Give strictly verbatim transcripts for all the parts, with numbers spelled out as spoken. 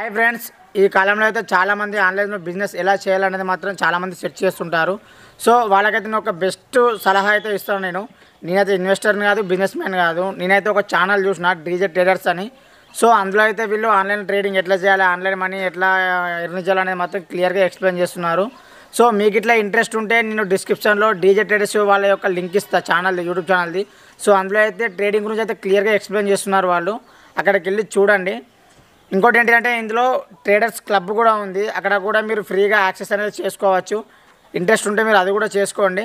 Hi friends, ఈ కాలంలో అయితే చాలామంది ఆన్లైన్లో బిజినెస్ ఎలా చేయాలనేది మాత్రం చాలామంది సెర్చ్ చేస్తుంటారు. సో వాళ్ళకైతే నేను ఒక బెస్ట్ సలహా అయితే ఇస్తాను. నేను నేనైతే ఇన్వెస్టర్ని కాదు, బిజినెస్ మ్యాన్ కాదు. నేనైతే ఒక ఛానల్ చూసిన డీజే ట్రేడర్స్ అని. సో అందులో అయితే వీళ్ళు ఆన్లైన్ ట్రేడింగ్ ఎట్లా చేయాలి, ఆన్లైన్ మనీ ఎట్లా ఎర్న్ చేయాలనేది మాత్రం క్లియర్గా ఎక్స్ప్లెయిన్ చేస్తున్నారు. సో మీకు ఇట్లా ఇంట్రెస్ట్ ఉంటే నేను డిస్క్రిప్షన్లో డీజే ట్రేడర్స్ వాళ్ళ యొక్క లింక్ ఇస్తాను, ఛానల్ యూట్యూబ్ ఛానల్ది. సో అందులో అయితే ట్రేడింగ్ గురించి అయితే క్లియర్గా ఎక్స్ప్లెయిన్ చేస్తున్నారు వాళ్ళు, అక్కడికి వెళ్ళి చూడండి. ఇంకోటి ఏంటంటే ఇందులో ట్రేడర్స్ క్లబ్ కూడా ఉంది, అక్కడ కూడా మీరు ఫ్రీగా యాక్సెస్ అనేది చేసుకోవచ్చు. ఇంట్రెస్ట్ ఉంటే మీరు అది కూడా చేసుకోండి.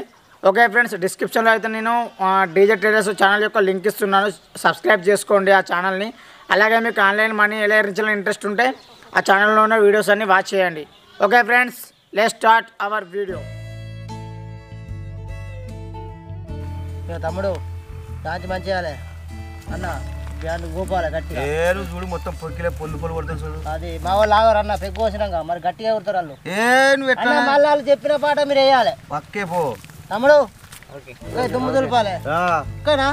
ఓకే ఫ్రెండ్స్, డిస్క్రిప్షన్లో అయితే నేను డీజే ట్రేడర్స్ ఛానల్ యొక్క లింక్ ఇస్తున్నాను, సబ్స్క్రైబ్ చేసుకోండి ఆ ఛానల్ని. అలాగే మీకు ఆన్లైన్ మనీ ఎలా ఎర్నించాలని ఇంట్రెస్ట్ ఉంటే ఆ ఛానల్లో ఉన్న వీడియోస్ అన్నీ వాచ్ చేయండి. Okay friends, let's start our video. తమ్ముడు దాంచి మంచి చేయాలి అన్న, గోపాల గట్టిగా చూడు, మొత్తం పొక్కిలే పొల్లు పొల్లు కొడుతుంది చూడు. అది మా వాళ్ళు ఆగరు అన్న, పెగ్గు వచ్చినాక మరి గట్టిగా కొడతారు వాళ్ళు. మళ్ళీ వాళ్ళు చెప్పిన పాట మీరు వేయాలి. పక్కే పో తమ్ముడు, దుమ్ము దులపాలి. ఓకేనా?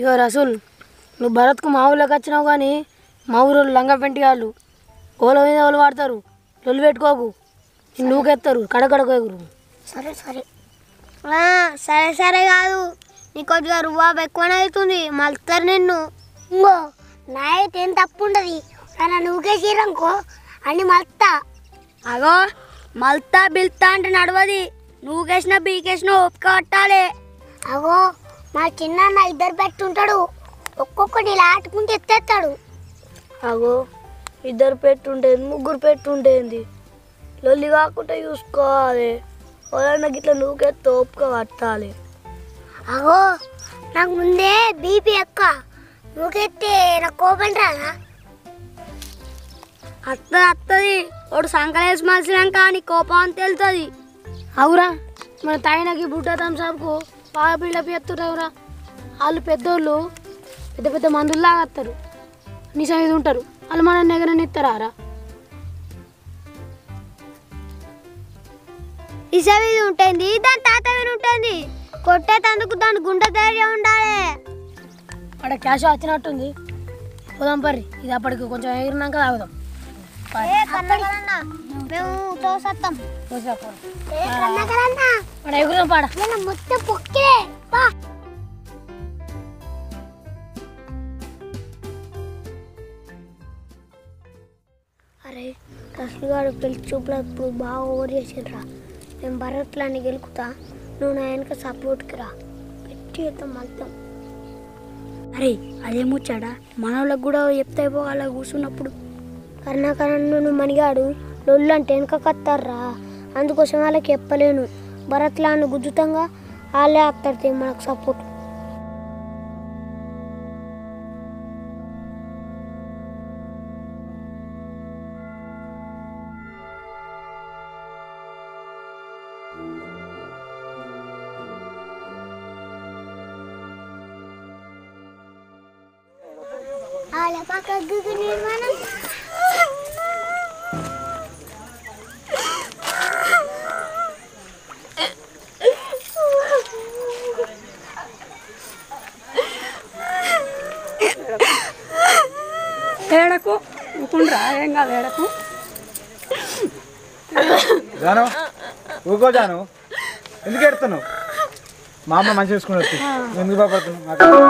ఇగో రసూల్, నువ్వు భరత్కు మా ఊళ్ళోకి వచ్చినావు కానీ మా ఊరు లంగా పెంటి వాళ్ళు ఓల మీద ఓలు వాడతారు. లొల్లు పెట్టుకోకు, నువ్వుకెత్తారు కడకడకోరు. సరే సరే సరే సరే కాదు, నీ కొద్దిగా రుబాబు ఎక్కువనే అవుతుంది, మలుతారు నిన్ను. ఇంకో నా అయితే ఏం తప్పు ఉండదు, కానీ నువ్వుకే చీరనుకో అని మలుతా. అగో మలుతా బిల్తా అంటే నడవది, నువ్వుకేసినా బీకేసినా ఓపిక పట్టాలి. అగో మా చిన్న ఇద్దరు పెట్టుంటాడు, ఒక్కొక్కటి ఇలా ఆటుకుంటే ఎత్తేస్తాడు. అగో ఇద్దరు పెట్టుంటేంది, ముగ్గురు పెట్టుంటేంది, లొల్లి కాకుండా చూసుకోవాలి. ఎవరైనా ఇట్లా నువ్వుకే తోపుగా పట్టాలి. అగో నాకు ముందే బీపీ ఎక్కువ, నువ్వుకెత్తే నాకు కోపం రాదా? అత్తది అత్తది, వాడు సంకలేసి మలిసినాక నీ కోపం అని తెలుతుంది. అవురా, మన తాయినకి బుట్టా తంసాకు బాగా బిల్డప్ చేస్తున్నావురా. వాళ్ళు పెద్దోళ్ళు పెద్ద పెద్ద మందులు లాగేస్తారు, నీ సైజు ఉంటారు. వాళ్ళు మన దగ్గరని ఇస్తారా? ఈ సైజు ఉంటుంది, దాని తాత మీద ఉంటుంది. కొట్టేటందుకు దాని గుండె ధైర్యం ఉండాలి. అక్కడ క్యాష్ వచ్చినట్టుంది, పోదాం పర్రి. ఇది అప్పటికి కొంచెం ఎగిరినాక తాగుదాం. అరే కసులుగాడు పెళ్లి చూపులు ఇప్పుడు బాగా ఓవర్ చేసిరా. మేము భరత్లాన్ని గెలుకుతా, నువ్వు నా వెనక సపోర్ట్కి రా. పెట్టి చేద్దాం వెళ్తాం. అరే అదేమొచ్చాడా, మనోళ్ళకు కూడా చెప్తా అయిపోయి అలా కూర్చున్నప్పుడు. కర్ణాకరణను మనిగాడు లొల్లు అంటే వెనకకత్తారా, అందుకోసం వాళ్ళకి చెప్పలేను. భరత్లాన్ని గుజ్జుతంగా వాళ్ళే అత్తడితే మనకు సపోర్ట్. వేడకు ఊకుండ్రా, ఏం కాదు వేడకు. జాను ఊకో జాను, ఎందుకు ఎడుతున్నావు? మా అమ్మ మంచి చూసుకుని వచ్చి ఎందుకు బాగుపడుతున్నావు?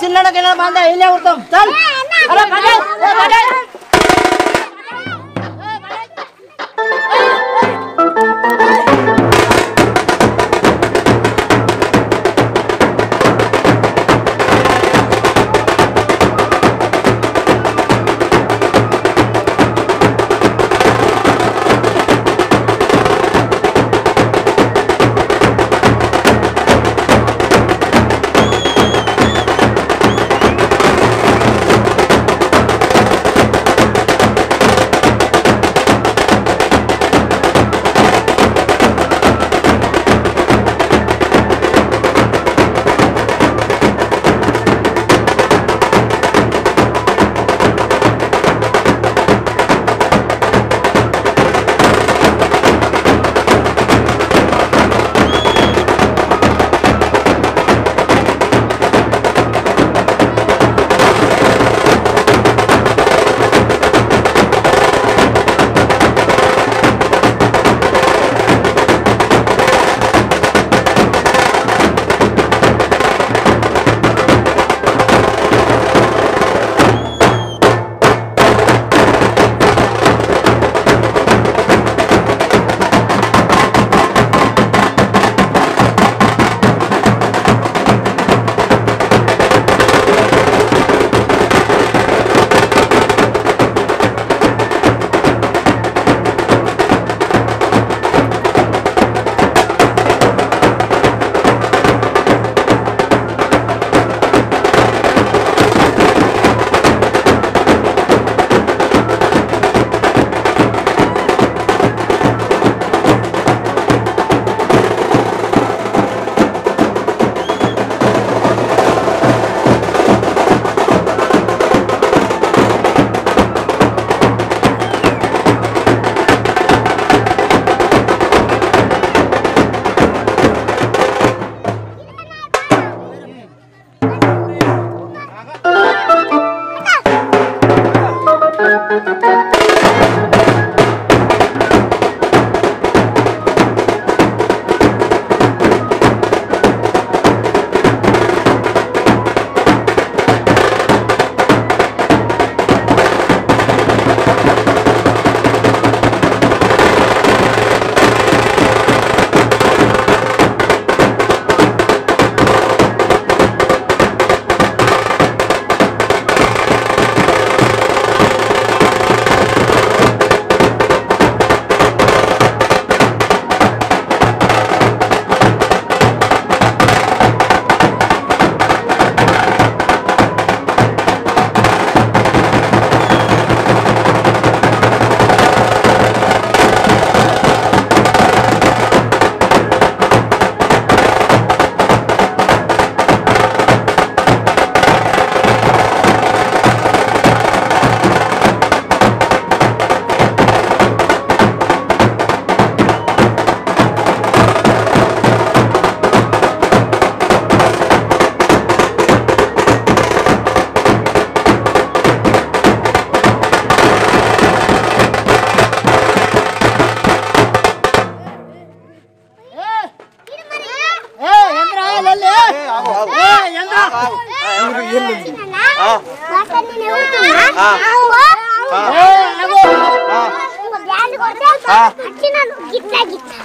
చిన్నడకి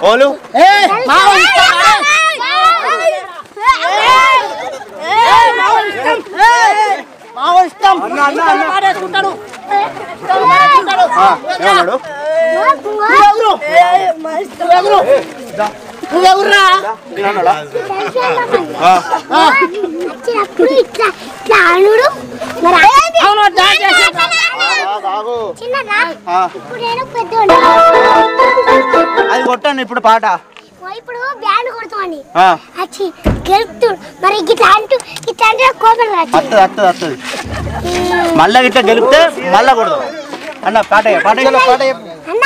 Olu, eh, mau hitam, eh, mau hitam, eh, mau hitam, nah, nah, nah, ada sutaru, eh, sutaru, ah, yang mana? Tidak uru, eh, mas, tidak uru, tidak ura, di mana lah? Ah, ah, tidak kuita, tidak uru, merah, kalau dah jadi, tidak lah, ah, kurang betul. అది కొట్టండి ఇప్పుడు పాట ఓ ఇప్పుడు band కొడతామని ఆ అచ్చి గెలుపుతు మరి ఇట్లా అంటూ ఇట్లా అంటే కోపం రాదు అత్త అత్త అత్త మళ్ళా ఇట్లా గెలుపుతే మళ్ళా కొడదాం అన్న పాట పాట పాట అన్న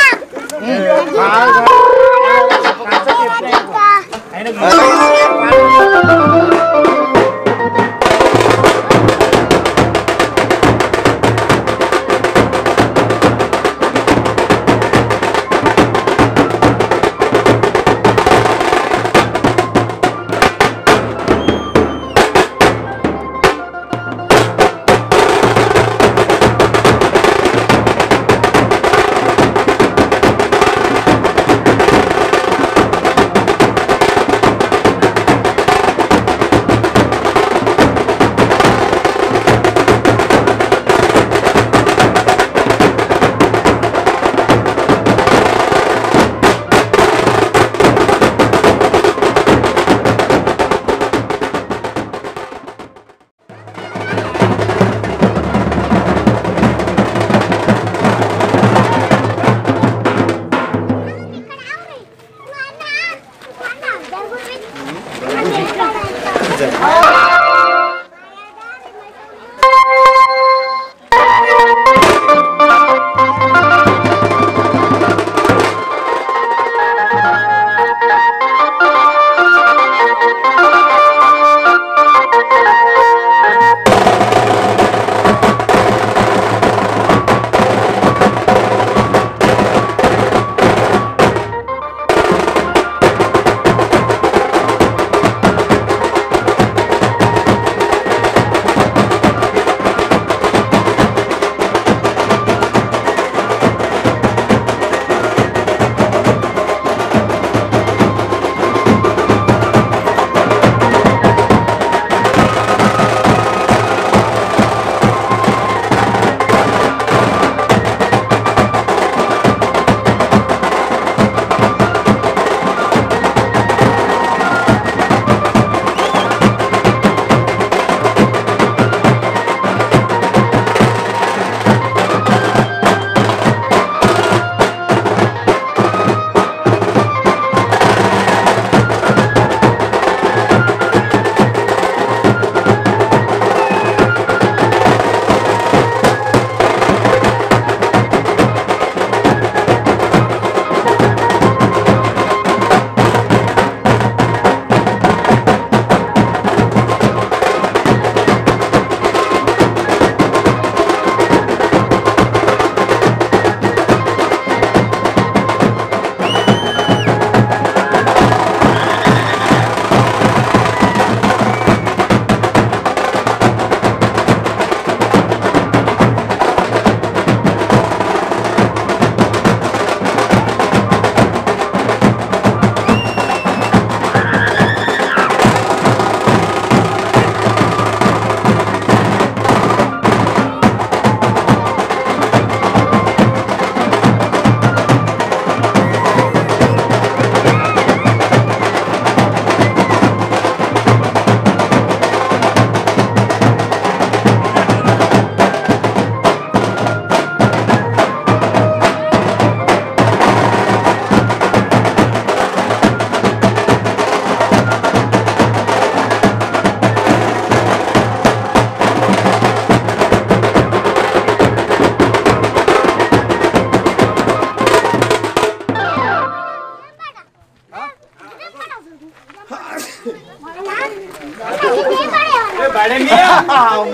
kamu.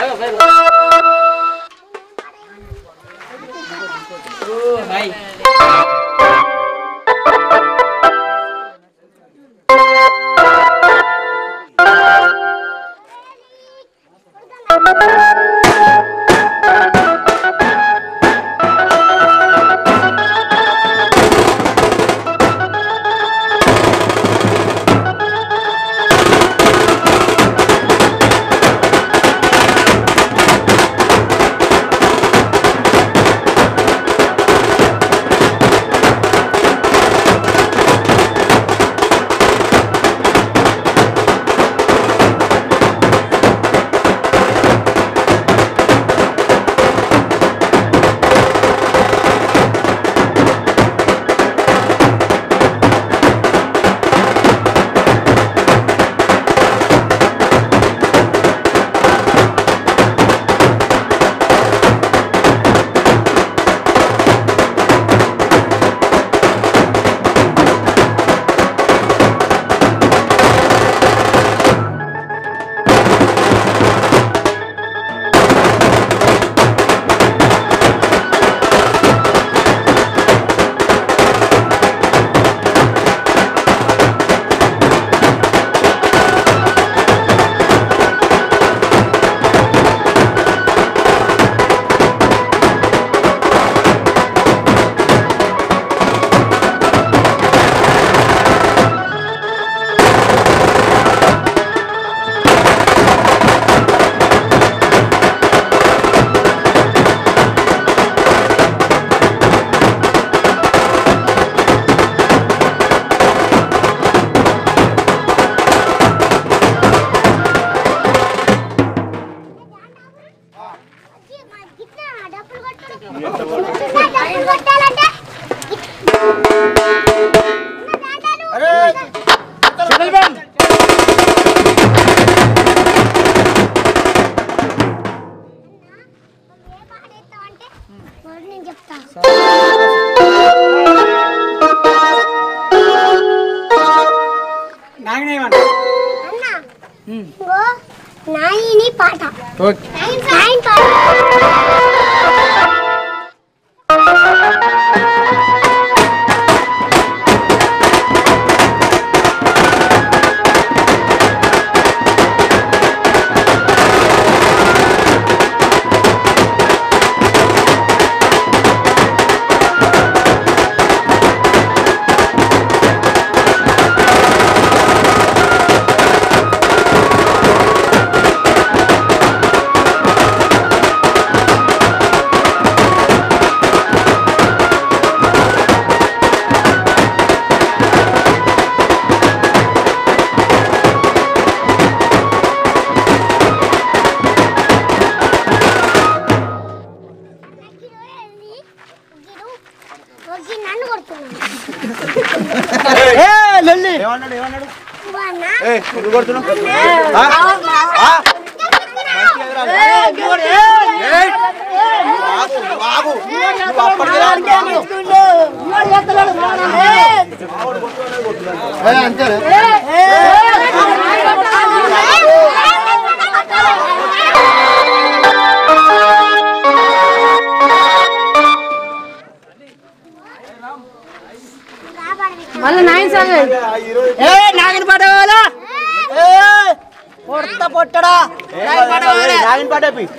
Ayo, ayo. Oh, hai.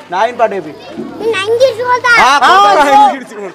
Nain pada bi. Nain juga. Ah, nain juga.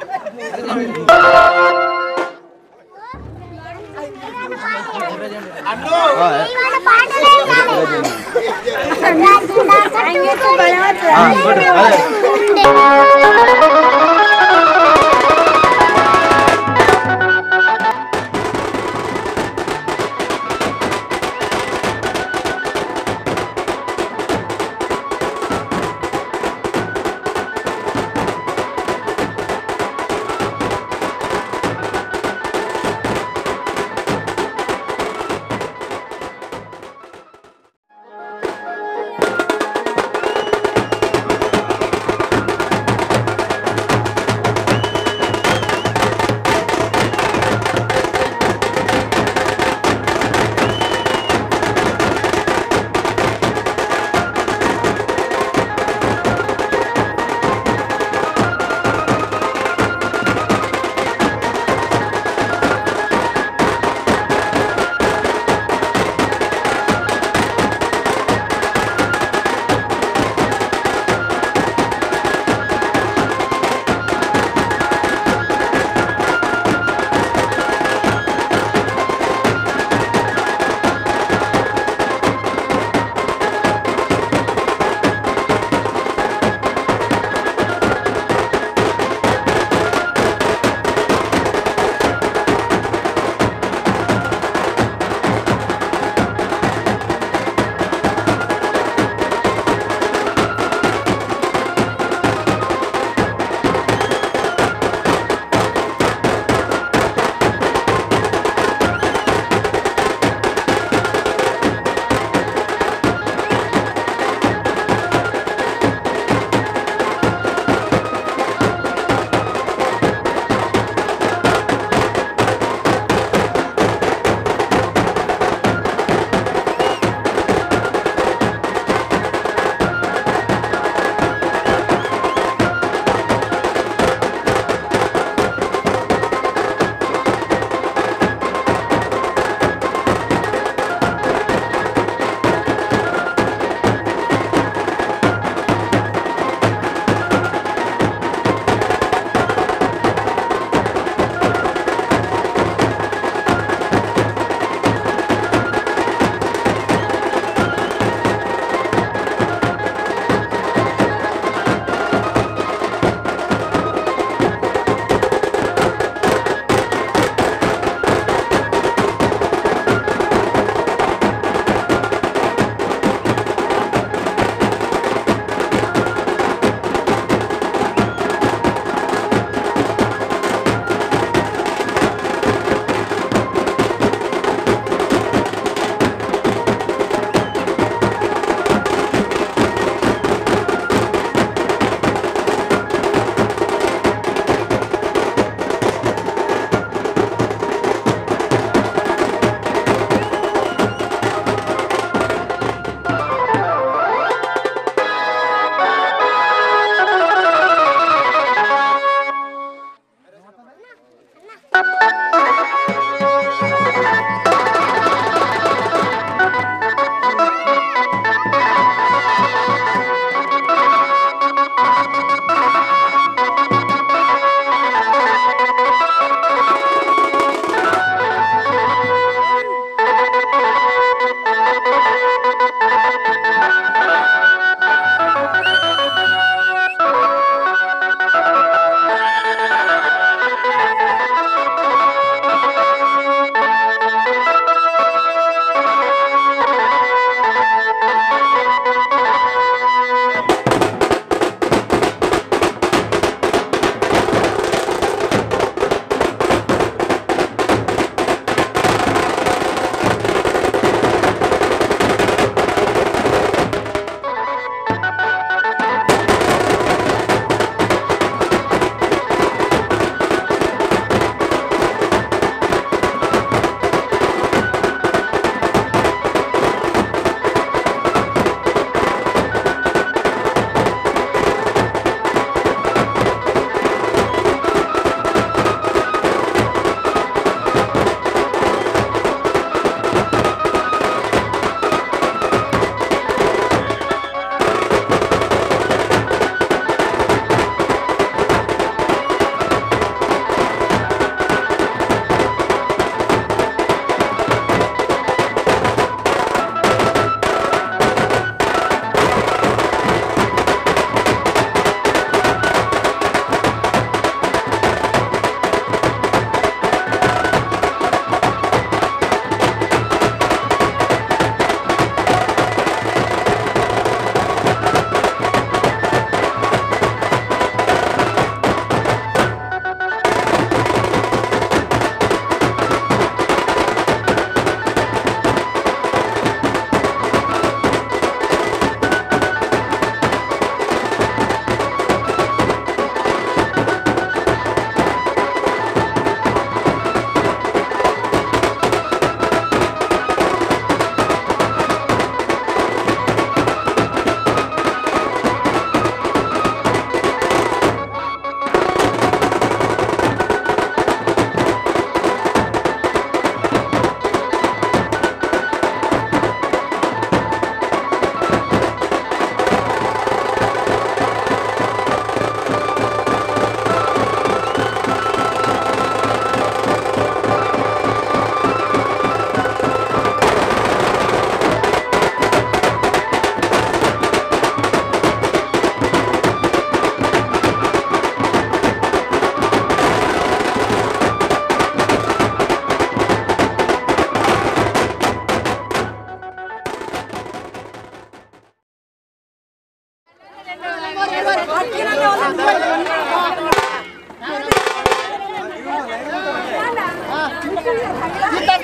kita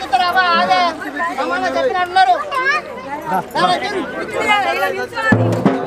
kita